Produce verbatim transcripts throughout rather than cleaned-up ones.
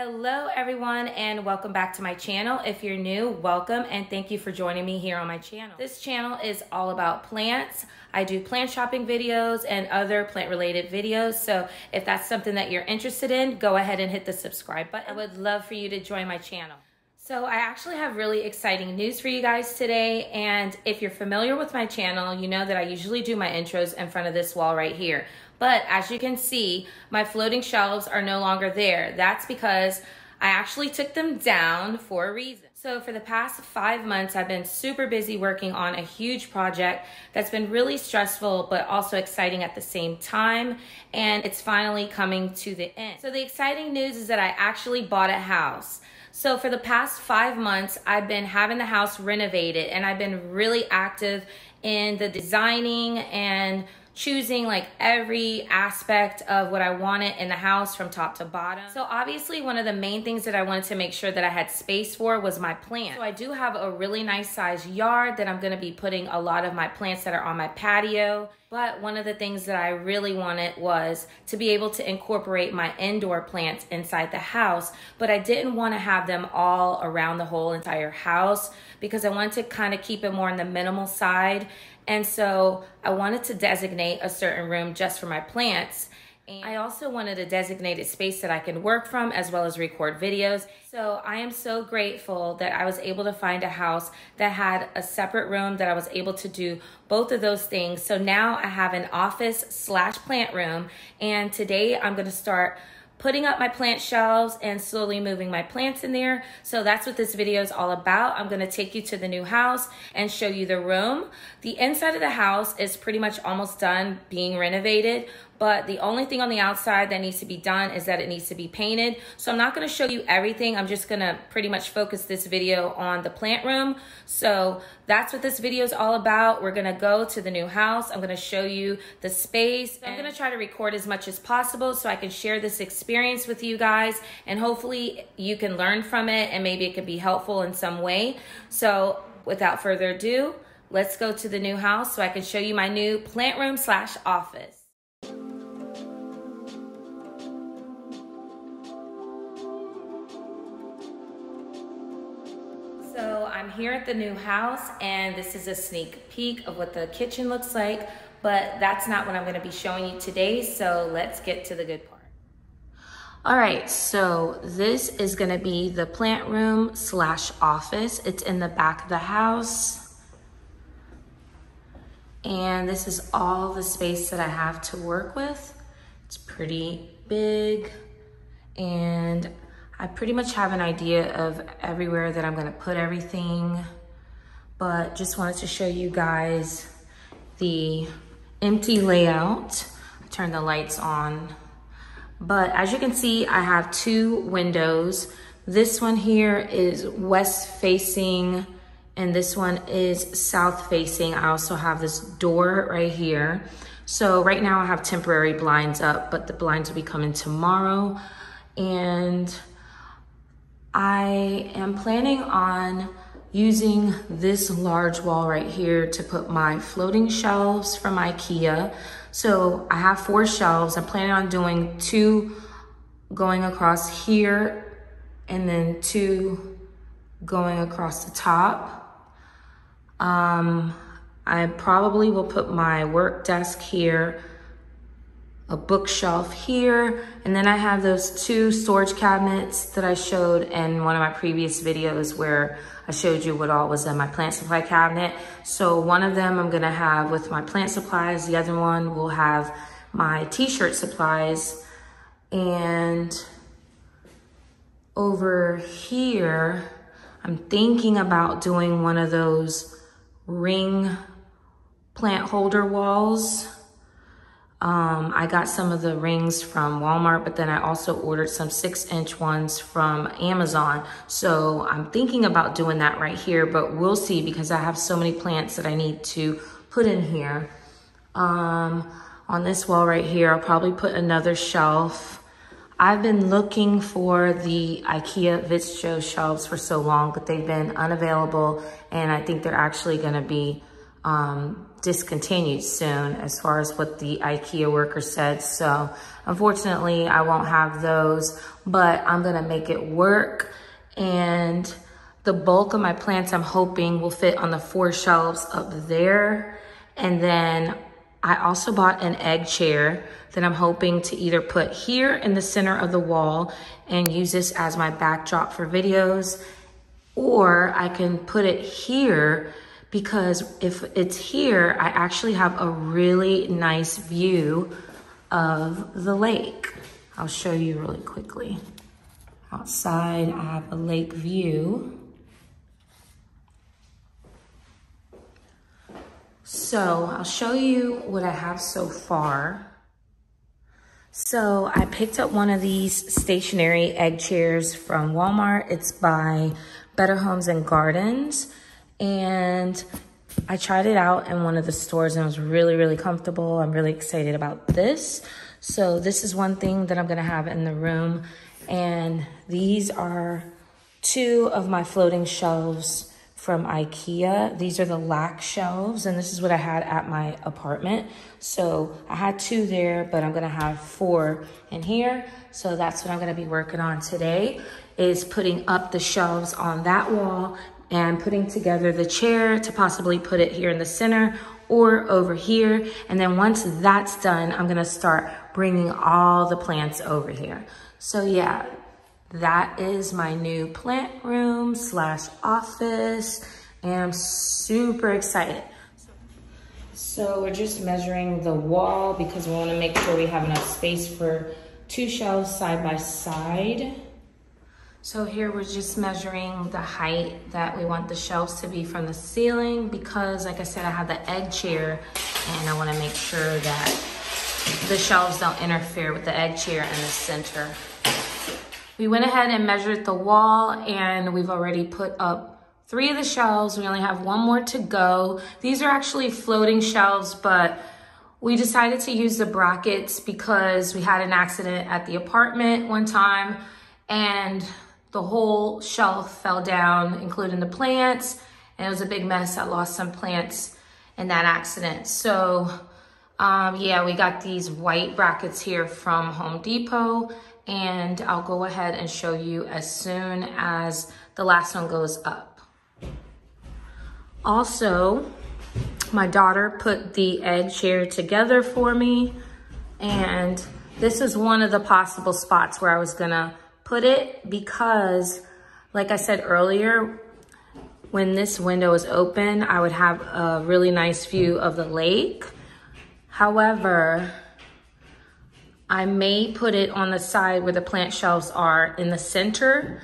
Hello everyone and welcome back to my channel. If you're new, welcome and thank you for joining me here on my channel. This channel is all about plants. I do plant shopping videos and other plant related videos. So if that's something that you're interested in, go ahead and hit the subscribe button. I would love for you to join my channel. So I actually have really exciting news for you guys today, and if you're familiar with my channel, you know that I usually do my intros in front of this wall right here. But as you can see, my floating shelves are no longer there. That's because I actually took them down for a reason. So for the past five months, I've been super busy working on a huge project that's been really stressful but also exciting at the same time, and it's finally coming to the end. So the exciting news is that I actually bought a house. So for the past five months, I've been having the house renovated, and I've been really active in the designing and choosing like every aspect of what I wanted in the house from top to bottom. So obviously one of the main things that I wanted to make sure that I had space for was my plant. So I do have a really nice sized yard that I'm gonna be putting a lot of my plants that are on my patio. But one of the things that I really wanted was to be able to incorporate my indoor plants inside the house, but I didn't want to have them all around the whole entire house because I wanted to kind of keep it more on the minimal side. And so I wanted to designate a certain room just for my plants. And I also wanted a designated space that I can work from as well as record videos. So I am so grateful that I was able to find a house that had a separate room that I was able to do both of those things. So now I have an office slash plant room, and today I'm gonna start putting up my plant shelves and slowly moving my plants in there. So that's what this video is all about. I'm gonna take you to the new house and show you the room. The inside of the house is pretty much almost done being renovated, but the only thing on the outside that needs to be done is that it needs to be painted. So I'm not gonna show you everything. I'm just gonna pretty much focus this video on the plant room. So that's what this video is all about. We're gonna go to the new house. I'm gonna show you the space. I'm gonna try to record as much as possible so I can share this experience with you guys, and hopefully you can learn from it and maybe it could be helpful in some way. So without further ado, let's go to the new house so I can show you my new plant room slash office. I'm here at the new house, and this is a sneak peek of what the kitchen looks like, but that's not what I'm gonna be showing you today, so let's get to the good part. All right, so this is gonna be the plant room slash office. It's in the back of the house, and this is all the space that I have to work with. It's pretty big, and I pretty much have an idea of everywhere that I'm gonna put everything, but just wanted to show you guys the empty layout. I turned the lights on, but as you can see, I have two windows. This one here is west facing, and this one is south facing. I also have this door right here. So right now I have temporary blinds up, but the blinds will be coming tomorrow. And I am planning on using this large wall right here to put my floating shelves from IKEA. So I have four shelves. I'm planning on doing two going across here and then two going across the top. Um, I probably will put my work desk here, a bookshelf here, and then I have those two storage cabinets that I showed in one of my previous videos where I showed you what all was in my plant supply cabinet. So one of them I'm gonna have with my plant supplies, the other one will have my t-shirt supplies, and over here I'm thinking about doing one of those ring plant holder walls. Um, I got some of the rings from Walmart, but then I also ordered some six inch ones from Amazon. So I'm thinking about doing that right here, but we'll see because I have so many plants that I need to put in here. Um, on this wall right here, I'll probably put another shelf. I've been looking for the IKEA Vittsjö shelves for so long, but they've been unavailable, and I think they're actually gonna be um, discontinued soon, as far as what the IKEA worker said. So unfortunately I won't have those, but I'm gonna make it work. And the bulk of my plants I'm hoping will fit on the four shelves up there. And then I also bought an egg chair that I'm hoping to either put here in the center of the wall and use this as my backdrop for videos, or I can put it here, because if it's here, I actually have a really nice view of the lake. I'll show you really quickly. Outside, I have a lake view. So I'll show you what I have so far. So I picked up one of these stationary egg chairs from Walmart. It's by Better Homes and Gardens. And I tried it out in one of the stores and it was really, really comfortable. I'm really excited about this. So this is one thing that I'm gonna have in the room. And these are two of my floating shelves from IKEA. These are the lac shelves, and this is what I had at my apartment. So I had two there, but I'm gonna have four in here. So that's what I'm gonna be working on today, is putting up the shelves on that wall and putting together the chair to possibly put it here in the center or over here. And then once that's done, I'm gonna start bringing all the plants over here. So yeah, that is my new plant room slash office, and I'm super excited. So we're just measuring the wall because we wanna make sure we have enough space for two shelves side by side. So here we're just measuring the height that we want the shelves to be from the ceiling, because like I said, I have the egg chair and I want to make sure that the shelves don't interfere with the egg chair in the center. We went ahead and measured the wall and we've already put up three of the shelves. We only have one more to go. These are actually floating shelves, but we decided to use the brackets because we had an accident at the apartment one time and the whole shelf fell down, including the plants, and it was a big mess. I lost some plants in that accident. So um, yeah, we got these white brackets here from Home Depot, and I'll go ahead and show you as soon as the last one goes up. Also, my daughter put the egg chair together for me, and this is one of the possible spots where I was gonna put it, because like I said earlier, when this window is open, I would have a really nice view of the lake. However, I may put it on the side where the plant shelves are in the center.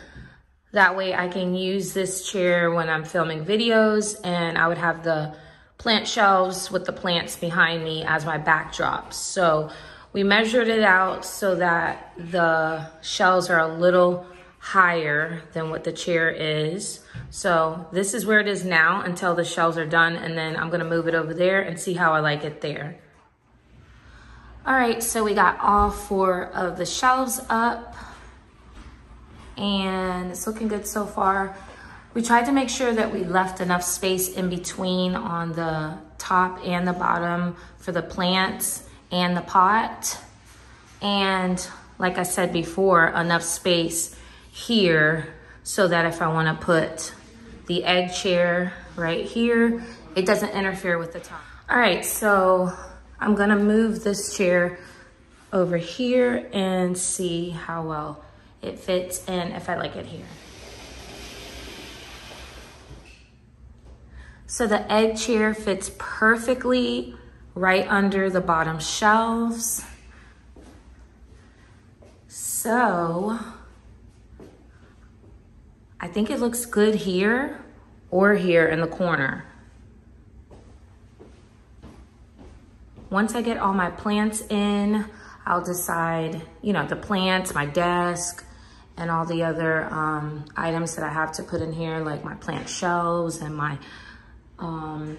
That way I can use this chair when I'm filming videos, and I would have the plant shelves with the plants behind me as my backdrop. So we measured it out so that the shelves are a little higher than what the chair is. So this is where it is now until the shelves are done, and then I'm gonna move it over there and see how I like it there. All right, so we got all four of the shelves up and it's looking good so far. We tried to make sure that we left enough space in between on the top and the bottom for the plants and the pot, and like I said before, enough space here so that if I want to put the egg chair right here, it doesn't interfere with the top. All right, so I'm gonna move this chair over here and see how well it fits and if I like it here. So the egg chair fits perfectly right under the bottom shelves. So I think it looks good here or here in the corner. Once I get all my plants in, I'll decide, you know, the plants, my desk, and all the other um, items that I have to put in here, like my plant shelves and my um,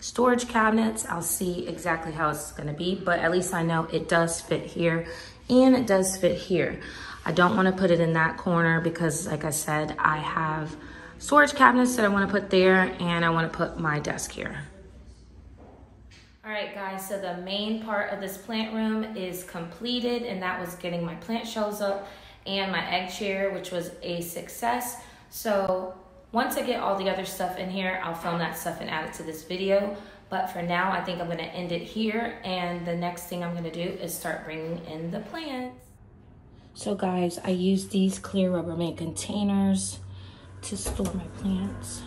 storage cabinets. I'll see exactly how it's gonna be, but at least I know it does fit here and it does fit here. I don't wanna put it in that corner because like I said, I have storage cabinets that I wanna put there and I wanna put my desk here. All right guys, so the main part of this plant room is completed, and that was getting my plant shelves up and my egg chair, which was a success. So once I get all the other stuff in here, I'll film that stuff and add it to this video. But for now, I think I'm gonna end it here, and the next thing I'm gonna do is start bringing in the plants. So guys, I used these clear Rubbermaid containers to store my plants.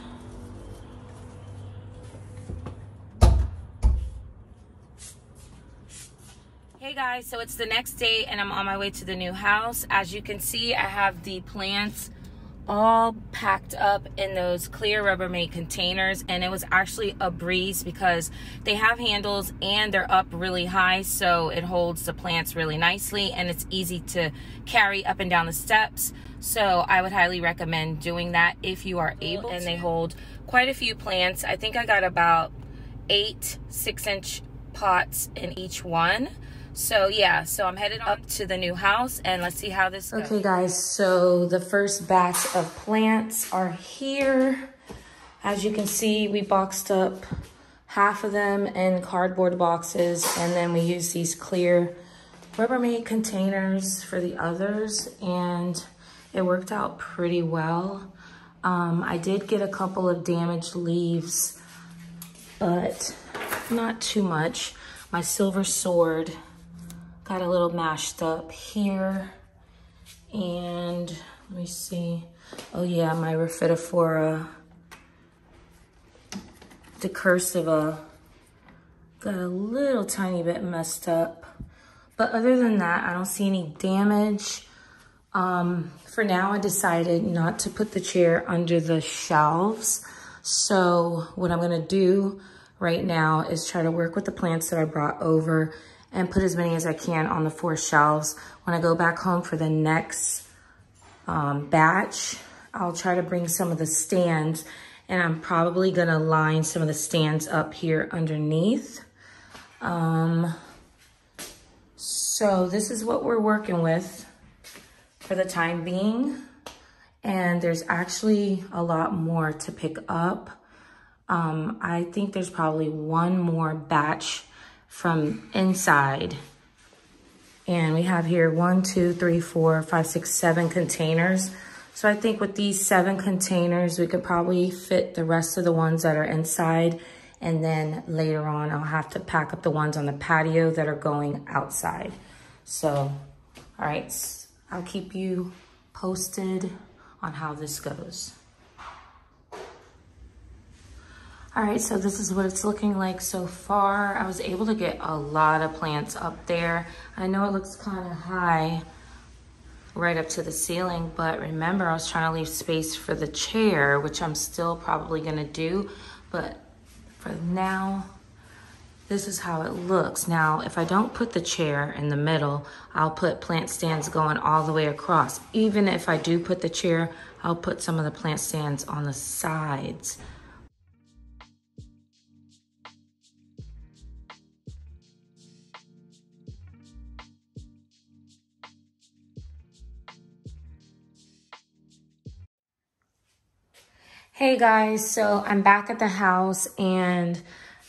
Hey guys, so it's the next day and I'm on my way to the new house. As you can see, I have the plants all packed up in those clear Rubbermaid containers, and it was actually a breeze because they have handles and they're up really high, so it holds the plants really nicely and it's easy to carry up and down the steps. So I would highly recommend doing that if you are able, and they hold quite a few plants. I think I got about eight six inch pots in each one. So yeah, so I'm headed up to the new house and let's see how this goes. Okay guys, so the first batch of plants are here. As you can see, we boxed up half of them in cardboard boxes, and then we used these clear Rubbermaid containers for the others, and it worked out pretty well. Um, I did get a couple of damaged leaves, but not too much. My silver sword got a little mashed up here, and let me see. Oh yeah, my Rhaphidophora decursiva got a little tiny bit messed up. But other than that, I don't see any damage. Um, for now, I decided not to put the chair under the shelves. So what I'm gonna do right now is try to work with the plants that I brought over and put as many as I can on the four shelves. When I go back home for the next um, batch, I'll try to bring some of the stands, and I'm probably gonna line some of the stands up here underneath. Um, so this is what we're working with for the time being. And there's actually a lot more to pick up. Um, I think there's probably one more batch from inside. And we have here one, two, three, four, five, six, seven containers. So I think with these seven containers, we could probably fit the rest of the ones that are inside. And then later on, I'll have to pack up the ones on the patio that are going outside. So, all right, I'll keep you posted on how this goes. All right, so this is what it's looking like so far. I was able to get a lot of plants up there. I know it looks kind of high, right up to the ceiling, but remember I was trying to leave space for the chair, which I'm still probably gonna do, but for now, this is how it looks. Now, if I don't put the chair in the middle, I'll put plant stands going all the way across. Even if I do put the chair, I'll put some of the plant stands on the sides. Hey guys, so I'm back at the house, and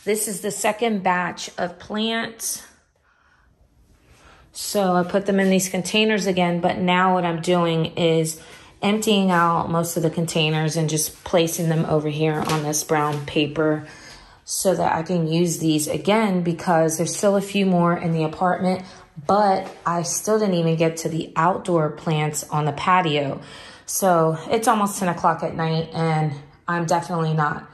this is the second batch of plants. So I put them in these containers again, but now what I'm doing is emptying out most of the containers and just placing them over here on this brown paper so that I can use these again, because there's still a few more in the apartment, but I still didn't even get to the outdoor plants on the patio. So it's almost ten o'clock at night, and I'm definitely not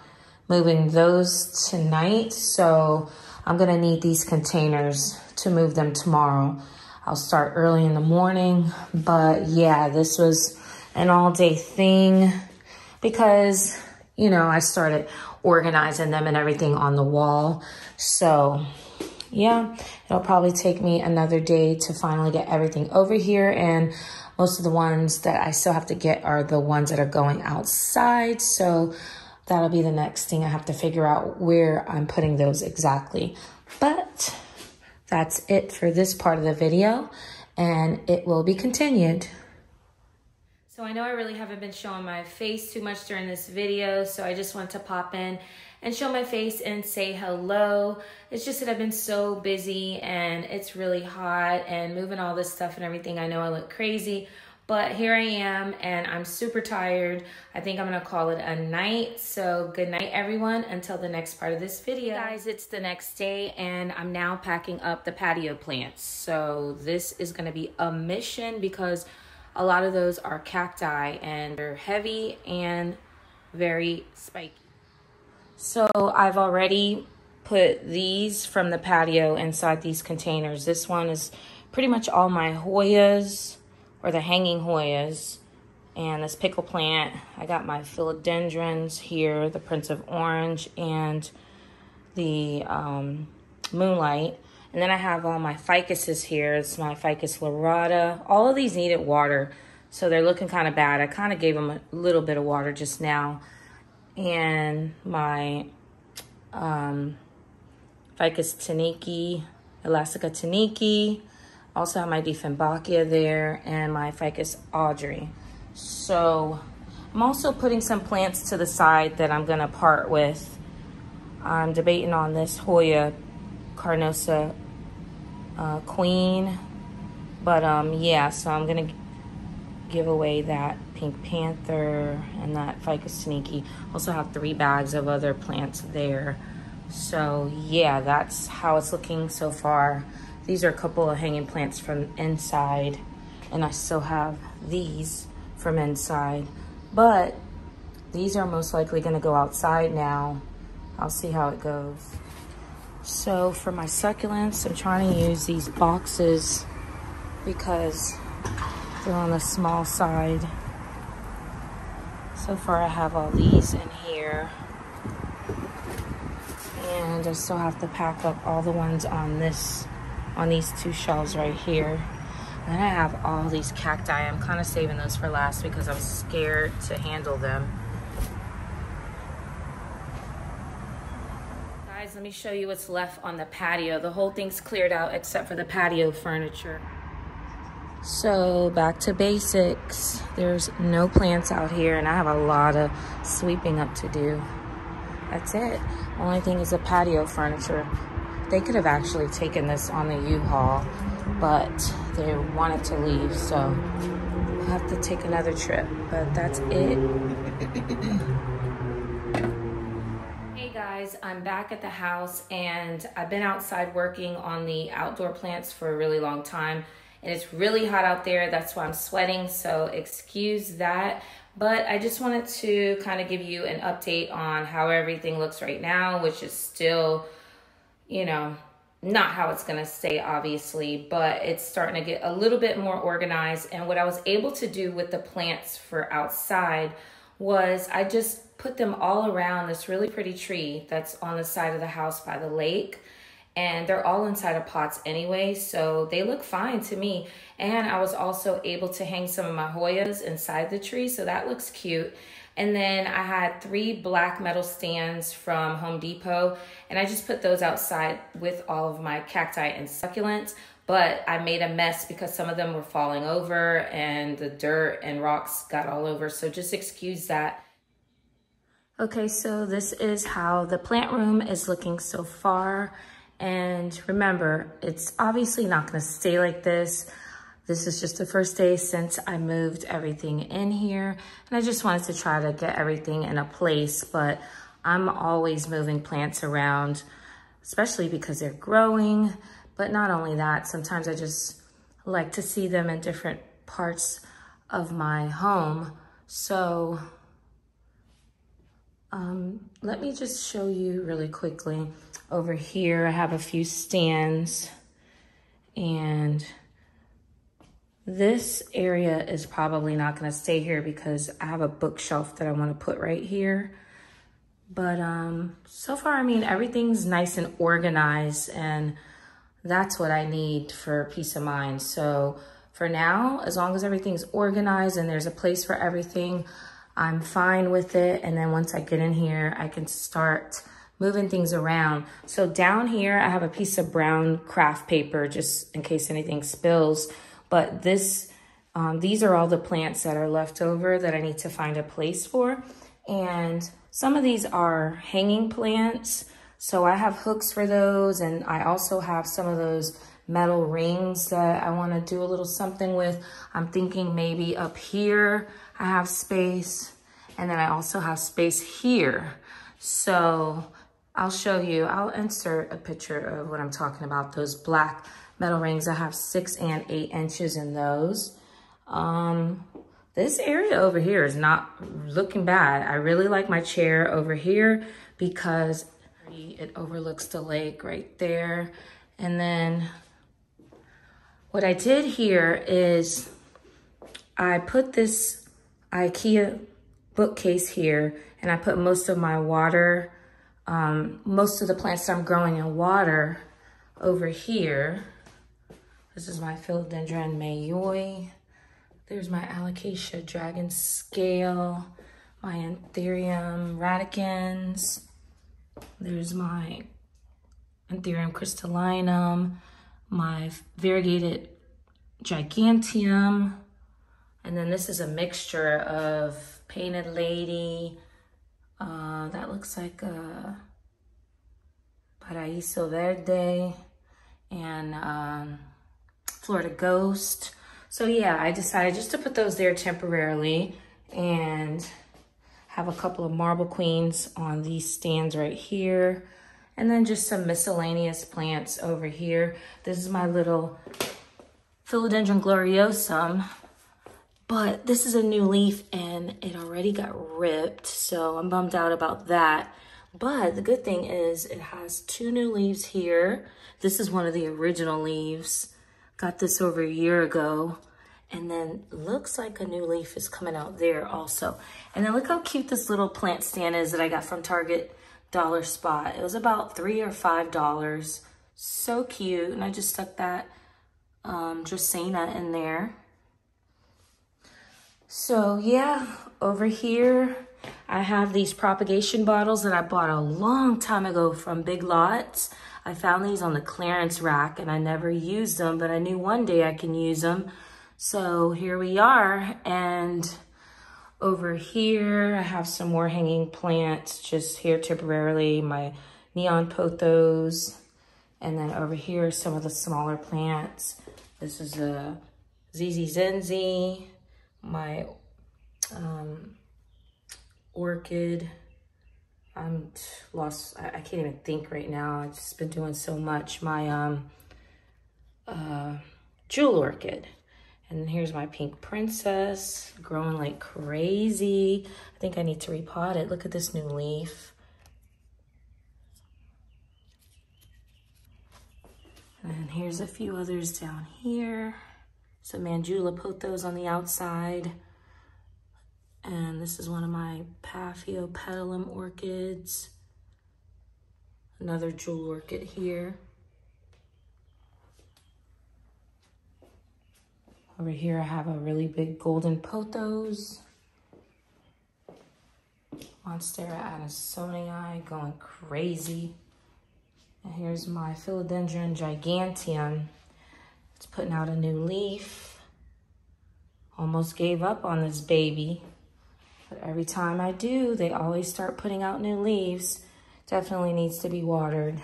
moving those tonight. So I'm gonna need these containers to move them tomorrow. I'll start early in the morning, but yeah, this was an all day thing because, you know, I started organizing them and everything on the wall. So yeah, it'll probably take me another day to finally get everything over here, and most of the ones that I still have to get are the ones that are going outside. So that'll be the next thing. I have to figure out where I'm putting those exactly. But that's it for this part of the video, and it will be continued. So I know I really haven't been showing my face too much during this video, so I just want to pop in and show my face and say hello. It's just that I've been so busy and it's really hot and moving all this stuff and everything. I know I look crazy, but here I am and I'm super tired. I think I'm gonna call it a night. So good night everyone, until the next part of this video. Hey guys, it's the next day and I'm now packing up the patio plants. So this is gonna be a mission because a lot of those are cacti and they're heavy and very spiky. So I've already put these from the patio inside these containers. This one is pretty much all my Hoyas, or the hanging Hoyas, and this pickle plant. I got my philodendrons here, the Prince of Orange and the um, Moonlight. And then I have all my ficuses here. It's my Ficus lyrata. All of these needed water, so they're looking kind of bad. I kind of gave them a little bit of water just now. And my um, Ficus Taniki, Elastica Taniki. Also have my Diefenbachia there and my Ficus Audrey. So I'm also putting some plants to the side that I'm going to part with. I'm debating on this Hoya Carnosa uh, Queen, but um yeah, so I'm gonna give away that Pink Panther and that Ficus Sneaky. Also have three bags of other plants there. So yeah, that's how it's looking so far. These are a couple of hanging plants from inside, and I still have these from inside, but these are most likely gonna go outside now. I'll see how it goes. So for my succulents, I'm trying to use these boxes because they're on the small side. So far I have all these in here. And I still have to pack up all the ones on this, on these two shelves right here. And then I have all these cacti. I'm kind of saving those for last because I'm scared to handle them. Let me show you what's left on the patio. The whole thing's cleared out except for the patio furniture. So back to basics. There's no plants out here and I have a lot of sweeping up to do. That's it. Only thing is the patio furniture. They could have actually taken this on the U-Haul, but they wanted to leave, so I'll have to take another trip, but that's it. I'm back at the house and I've been outside working on the outdoor plants for a really long time, and it's really hot out there. That's why I'm sweating, so excuse that. But I just wanted to kind of give you an update on how everything looks right now, which is still, you know, not how it's gonna stay obviously, but it's starting to get a little bit more organized. And what I was able to do with the plants for outside was I just put them all around this really pretty tree that's on the side of the house by the lake, and they're all inside of pots anyway, so they look fine to me. And I was also able to hang some of my Hoyas inside the tree, so that looks cute. And then I had three black metal stands from Home Depot, and I just put those outside with all of my cacti and succulents. But I made a mess because some of them were falling over and the dirt and rocks got all over, so just excuse that. Okay, so this is how the plant room is looking so far. And remember, it's obviously not gonna stay like this. This is just the first day since I moved everything in here. And I just wanted to try to get everything in a place, but I'm always moving plants around, especially because they're growing. But not only that, sometimes I just like to see them in different parts of my home. So, Um, let me just show you really quickly. Over here, I have a few stands, and this area is probably not going to stay here because I have a bookshelf that I want to put right here. But um, so far, I mean, everything's nice and organized, and that's what I need for peace of mind. So for now, as long as everything's organized and there's a place for everything, I'm fine with it. And then once I get in here, I can start moving things around. So down here, I have a piece of brown craft paper just in case anything spills. But this Um, these are all the plants that are left over that I need to find a place for. And some of these are hanging plants, so I have hooks for those, and I also have some of those metal rings that I want to do a little something with. I'm thinking maybe up here I have space, and then I also have space here. So I'll show you, I'll insert a picture of what I'm talking about, those black metal rings. I have six and eight inches in those. Um, this area over here is not looking bad. I really like my chair over here because it overlooks the lake right there. And then what I did here is I put this IKEA bookcase here, and I put most of my water, um, most of the plants I'm growing in water over here. This is my Philodendron Mayoi. There's my Alocasia dragon scale, my Anthurium radicans. There's my Anthurium crystallinum, my variegated giganteum, and then this is a mixture of Painted Lady. Uh, that looks like a Paraíso Verde and um, Florida Ghost. So yeah, I decided just to put those there temporarily and have a couple of Marble Queens on these stands right here. And then just some miscellaneous plants over here. This is my little Philodendron Gloriosum, but this is a new leaf and it already got ripped, so I'm bummed out about that. But the good thing is it has two new leaves here. This is one of the original leaves. Got this over a year ago. And then looks like a new leaf is coming out there also. And then look how cute this little plant stand is that I got from Target Dollar Spot. It was about three or five dollars. So cute. And I just stuck that um, Dracaena in there. So yeah, over here I have these propagation bottles that I bought a long time ago from Big Lots. I found these on the clearance rack and I never used them, but I knew one day I can use them. So here we are, and over here I have some more hanging plants just here temporarily, my neon pothos, and then over here some of the smaller plants. This is a Z Z Zenzi, my um, orchid. I'm lost, I, I can't even think right now, I've just been doing so much. My um, uh, jewel orchid. And here's my pink princess, growing like crazy. I think I need to repot it. Look at this new leaf. And here's a few others down here. Some Manjula pothos on the outside. And this is one of my Paphiopedilum orchids. Another jewel orchid here. Over here I have a really big golden pothos. Monstera adansonii, going crazy. And here's my Philodendron giganteum. It's putting out a new leaf. Almost gave up on this baby, but every time I do, they always start putting out new leaves. Definitely needs to be watered.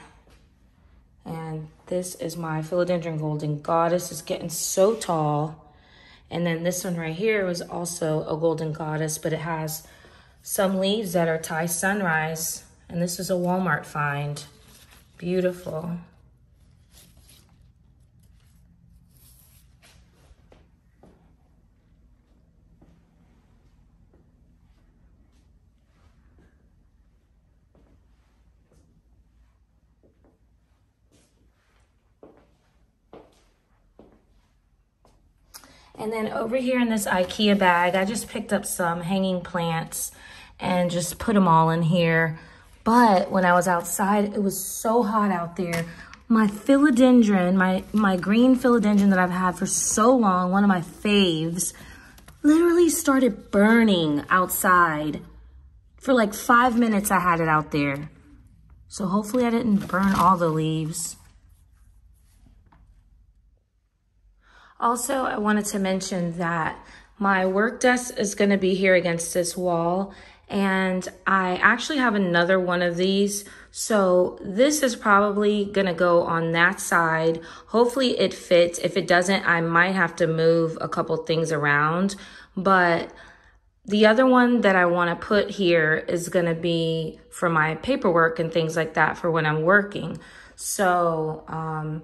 And this is my Philodendron golden goddess. It's getting so tall. And then this one right here was also a golden goddess, but it has some leaves that are Thai sunrise. And this is a Walmart find. Beautiful. And then over here in this IKEA bag, I just picked up some hanging plants and just put them all in here. But when I was outside, it was so hot out there. My philodendron, my, my green philodendron that I've had for so long, one of my faves, literally started burning outside. For like five minutes, I had it out there. So hopefully I didn't burn all the leaves. Also, I wanted to mention that my work desk is going to be here against this wall, and I actually have another one of these. So this is probably going to go on that side. Hopefully it fits. If it doesn't, I might have to move a couple things around. But the other one that I want to put here is going to be for my paperwork and things like that for when I'm working. So um,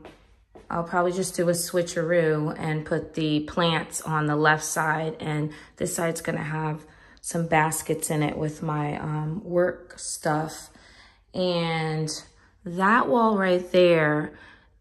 I'll probably just do a switcheroo and put the plants on the left side. And this side's going to have some baskets in it with my um, work stuff. And that wall right there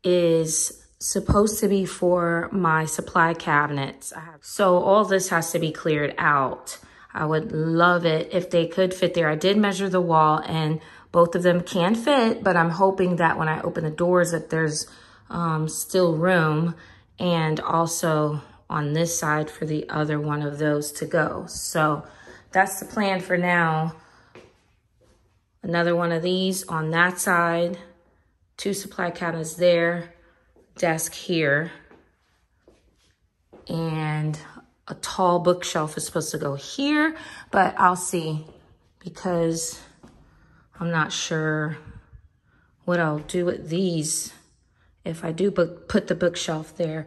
is supposed to be for my supply cabinets. I have, so all this has to be cleared out. I would love it if they could fit there. I did measure the wall and both of them can fit, but I'm hoping that when I open the doors that there's um, still room, and also on this side for the other one of those to go. So that's the plan for now. Another one of these on that side, two supply cabinets there, desk here, and a tall bookshelf is supposed to go here, but I'll see because I'm not sure what I'll do with these if I do put the bookshelf there.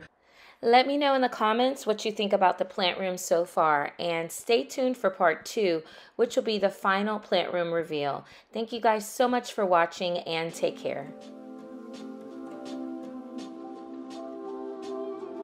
Let me know in the comments what you think about the plant room so far, and stay tuned for part two, which will be the final plant room reveal. Thank you guys so much for watching, and take care.